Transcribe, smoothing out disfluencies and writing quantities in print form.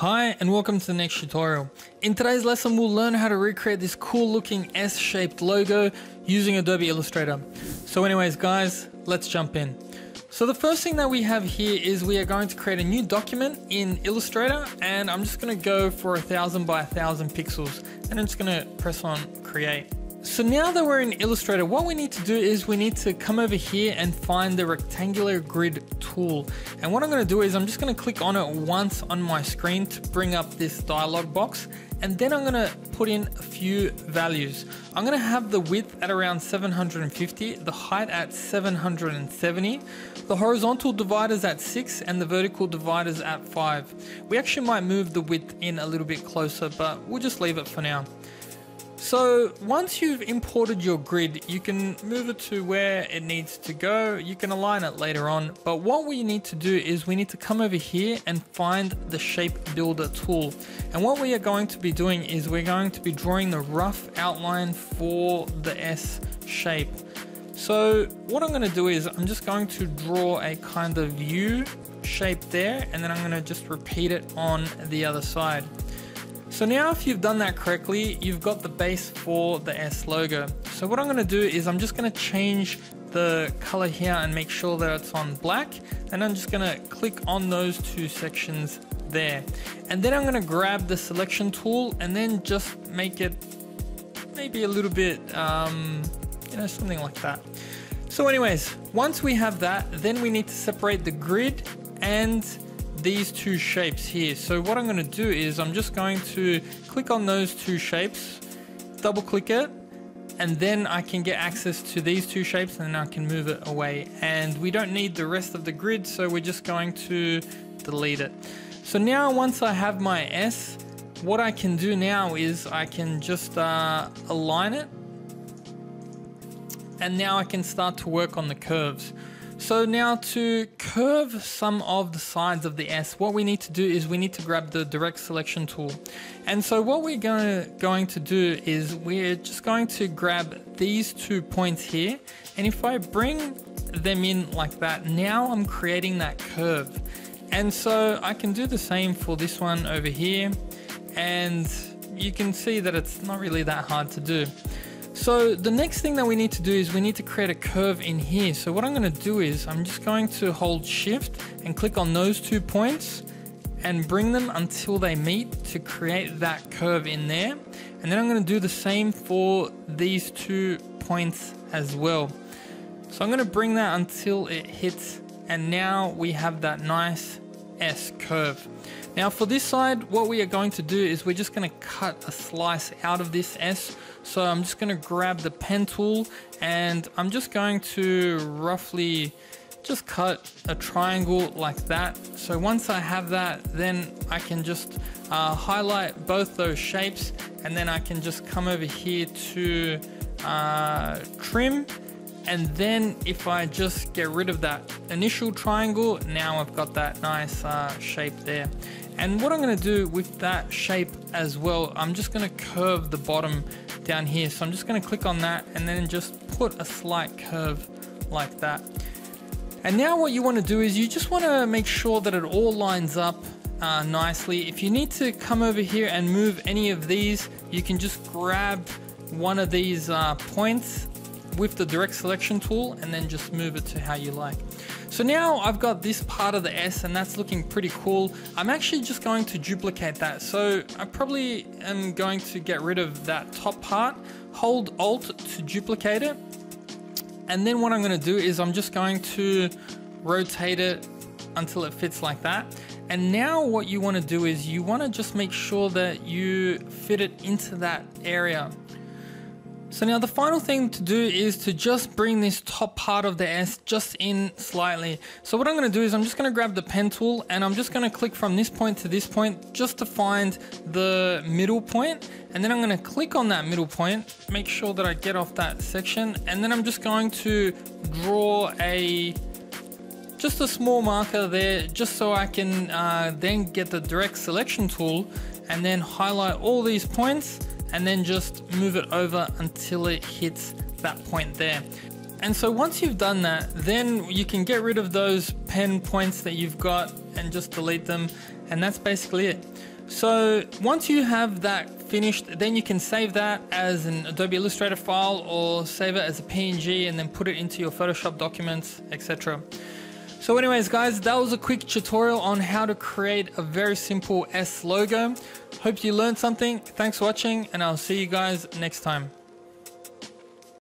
Hi and welcome to the next tutorial. In today's lesson we'll learn how to recreate this cool looking S-shaped logo using Adobe Illustrator. So anyways guys, let's jump in. So the first thing that we have here is we are going to create a new document in Illustrator, and I'm just going to go for 1,000 by 1,000 pixels and I'm just going to press on create. So now that we're in Illustrator, what we need to do is we need to come over here and find the rectangular grid tool. And what I'm going to do is I'm just going to click on it once on my screen to bring up this dialog box. And then I'm going to put in a few values. I'm going to have the width at around 750, the height at 770, the horizontal dividers at 6 and the vertical dividers at 5. We actually might move the width in a little bit closer, but we'll just leave it for now. So once you've imported your grid, you can move it to where it needs to go. You can align it later on, but what we need to do is we need to come over here and find the shape builder tool. And what we are going to be doing is we're going to be drawing the rough outline for the S shape. So what I'm going to do is I'm just going to draw a kind of U shape there, and then I'm going to just repeat it on the other side. So now if you've done that correctly, you've got the base for the S logo. So what I'm going to do is I'm just going to change the color here and make sure that it's on black. And I'm just going to click on those two sections there. And then I'm going to grab the selection tool and then just make it maybe a little bit, you know, something like that. So anyways, once we have that, then we need to separate the grid and these two shapes here. So what I'm going to do is I'm just going to click on those two shapes, double click it, and then I can get access to these two shapes and then I can move it away. And we don't need the rest of the grid, so we're just going to delete it. So now once I have my S, what I can do now is I can just align it, and now I can start to work on the curves. So now to curve some of the sides of the S, what we need to do is we need to grab the direct selection tool. And so what we're going to do is we're just going to grab these two points here. And if I bring them in like that, now I'm creating that curve. And so I can do the same for this one over here. And you can see that it's not really that hard to do. So the next thing that we need to do is we need to create a curve in here. So what I'm going to do is I'm just going to hold shift and click on those two points and bring them until they meet to create that curve in there. And then I'm going to do the same for these two points as well. So I'm going to bring that until it hits, and now we have that nice S curve. Now for this side, what we are going to do is we're just going to cut a slice out of this S. So I'm just going to grab the pen tool and I'm just going to roughly just cut a triangle like that. So once I have that, then I can just highlight both those shapes, and then I can just come over here to trim. And then if I just get rid of that initial triangle, now I've got that nice shape there. And what I'm going to do with that shape as well, I'm just going to curve the bottom down here. So I'm just going to click on that and then just put a slight curve like that. And now what you want to do is you just want to make sure that it all lines up nicely. If you need to come over here and move any of these, you can just grab one of these points with the direct selection tool and then just move it to how you like. So now I've got this part of the S and that's looking pretty cool. I'm actually just going to duplicate that. So I probably am going to get rid of that top part, hold Alt to duplicate it. And then what I'm going to do is I'm just going to rotate it until it fits like that. And now what you want to do is you want to just make sure that you fit it into that area. So now the final thing to do is to just bring this top part of the S just in slightly. So what I'm going to do is I'm just going to grab the pen tool and I'm just going to click from this point to this point just to find the middle point. And then I'm going to click on that middle point, make sure that I get off that section. And then I'm just going to draw just a small marker there just so I can then get the direct selection tool and then highlight all these points, and then just move it over until it hits that point there. And so once you've done that, then you can get rid of those pen points that you've got and just delete them. And that's basically it. So once you have that finished, then you can save that as an Adobe Illustrator file or save it as a PNG and then put it into your Photoshop documents, etc. So anyways, guys, that was a quick tutorial on how to create a very simple S logo. Hope you learned something. Thanks for watching, and I'll see you guys next time.